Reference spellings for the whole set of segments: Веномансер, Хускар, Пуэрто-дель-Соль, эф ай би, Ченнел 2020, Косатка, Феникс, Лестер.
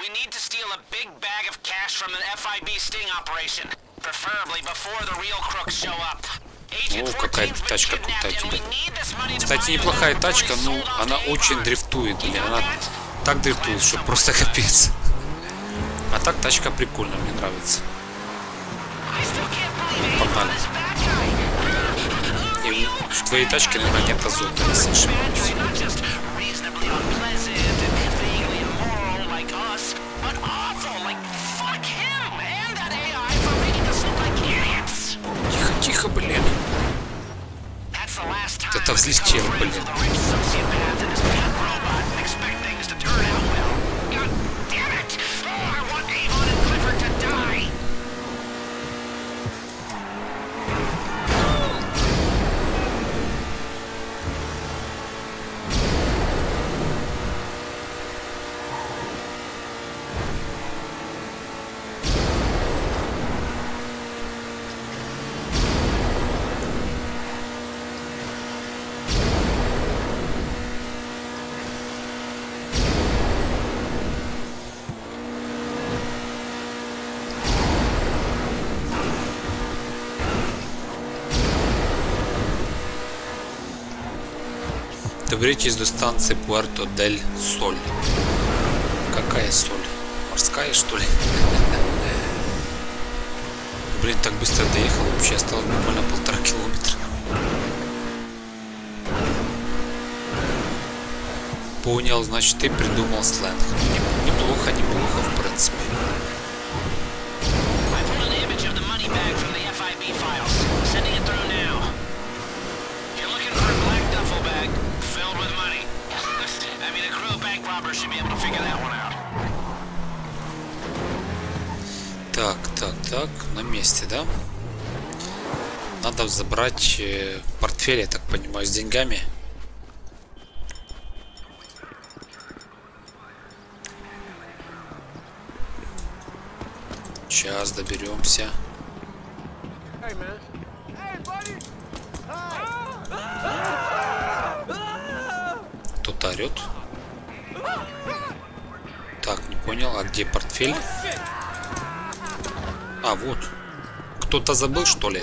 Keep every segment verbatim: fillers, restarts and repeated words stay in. We need to steal a big bag of cash from an эф ай би sting operation, preferably before the real crooks show up. Ну, какая-то тачка крутая. Кстати, неплохая тачка, но она очень дрифтует. Или она так дрифтует, что просто капец. А так тачка прикольная, мне нравится. Погнали. И в твоей тачке, наверное, нет азота, если не ошибаюсь. Тихо, блин. Это взлетел, блин. Доберитесь до станции Пуэрто-дель-Соль. Какая соль? Морская, что ли? Блин, так быстро доехал. Вообще осталось буквально полтора километра. Понял, значит, ты придумал сленг. Неплохо, неплохо, в принципе. Так, так, так, на месте, да? Надо забрать э, портфель, я так понимаю, с деньгами. Сейчас доберемся. Кто-то орет. Так, не понял, а где портфель? А, вот. Кто-то забыл, что ли?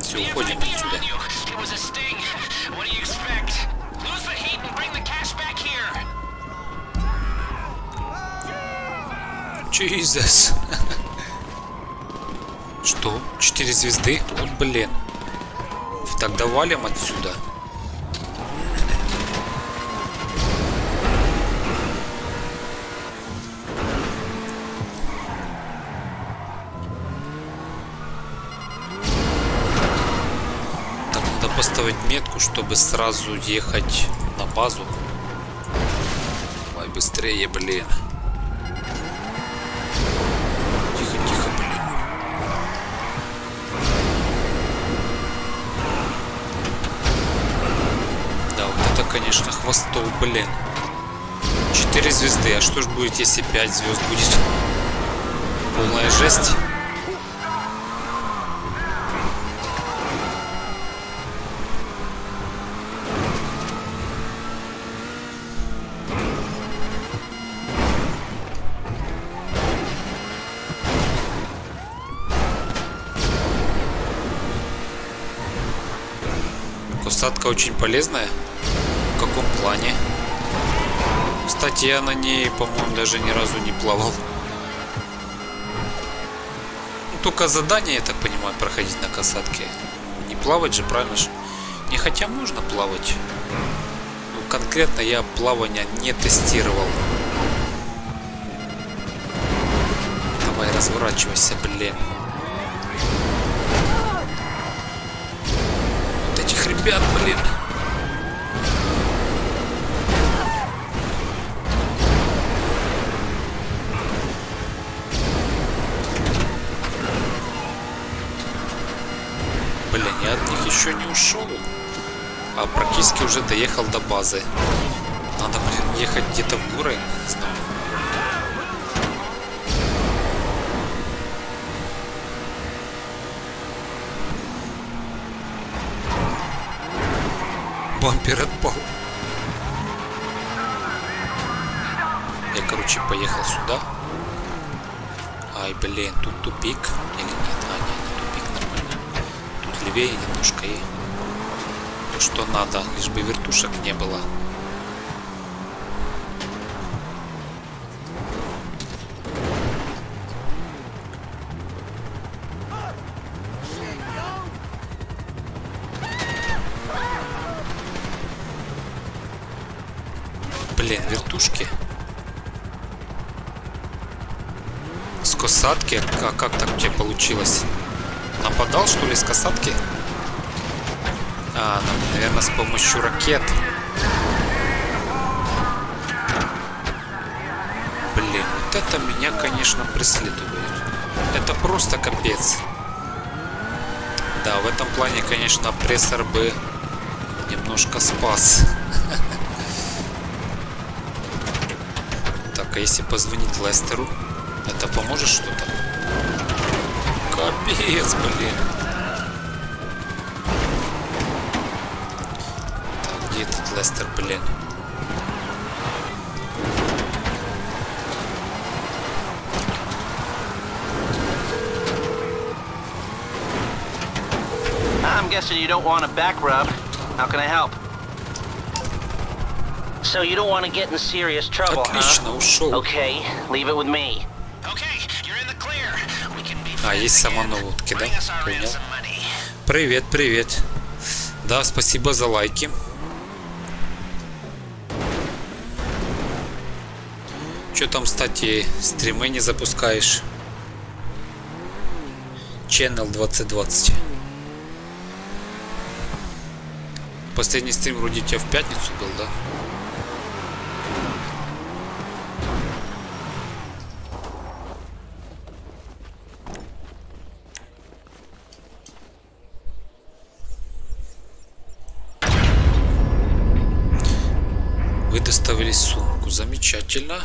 Все, уходим отсюда. Jesus. Что? Четыре звезды? Вот, блин. Тогда валим отсюда. Метку, чтобы сразу ехать на базу. Давай быстрее, блин. Тихо, тихо, блин. Да, вот это, конечно, хвостов, блин. Четыре звезды. А что ж будет, если пять звезд будет? Полная жесть. Косатка очень полезная. В каком плане? Кстати, я на ней, по-моему, даже ни разу не плавал. Ну, только задание, я так понимаю, проходить на косатке. Не плавать же, правильно же? Не, хотя можно плавать. Ну, конкретно я плавание не тестировал. Давай, разворачивайся, блин. Ребят, блин. Блин, я от них еще не ушел. А практически уже доехал до базы. Надо, блин, ехать где-то в горы. Не знаю. Бампер отпал. Я, короче, поехал сюда. Ай, блин, тут тупик. Или нет? А, нет, не тупик, нормально. Тут левее немножко и... то, что надо, лишь бы вертушек не было. Блин, вертушки. С косатки? Как, как так у тебя получилось? Нападал, что ли, с косатки? А, наверное, с помощью ракет. Блин, вот это меня, конечно, преследует. Это просто капец. Да, в этом плане, конечно, опрессор бы немножко спас. Так, а если позвонить Лестеру? Это поможет что-то? Капец, блин. Так, где этот Лестер, блин? I'm guessing you don't want a back rub. How can I help? So you don't want to get in serious trouble, huh? Okay, leave it with me. А, есть самонаводки, да? Понял. Привет, привет. Да, спасибо за лайки. Чё там, кстати, стримы не запускаешь? Ченнел двадцать двадцать. Последний стрим вроде у тебя в пятницу был, да? Сумку замечательно.